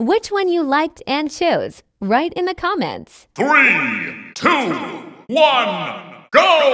which one you liked and chose. Write in the comments. 3, 2, 1, go!